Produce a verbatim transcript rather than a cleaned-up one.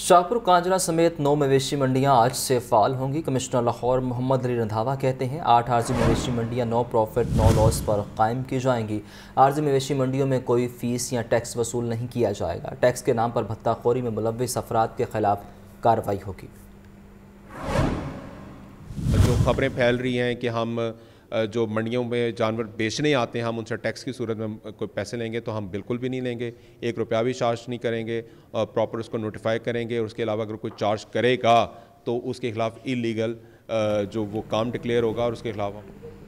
शाहपुर काजरा समेत नौ मवेशी मंडियां आज से फाल होंगी। कमिश्नर लाहौर मोहम्मद अली रंधावा कहते हैं आठ आर्जी मवेशी मंडियां नो प्रॉफिट नो लॉस पर कायम की जाएंगी। आर्जी मवेशी मंडियों में कोई फीस या टैक्स वसूल नहीं किया जाएगा। टैक्स के नाम पर भत्ताखोरी में मुलव्विस अफराद के खिलाफ कार्रवाई होगी। जो खबरें फैल रही हैं कि हम जो मंडियों में जानवर बेचने आते हैं हम उनसे टैक्स की सूरत में कोई पैसे लेंगे, तो हम बिल्कुल भी नहीं लेंगे। एक रुपया भी चार्ज नहीं करेंगे और प्रॉपर उसको नोटिफाई करेंगे। और उसके अलावा अगर कोई चार्ज करेगा तो उसके खिलाफ इलीगल जो वो काम डिक्लेयर होगा और उसके खिलाफ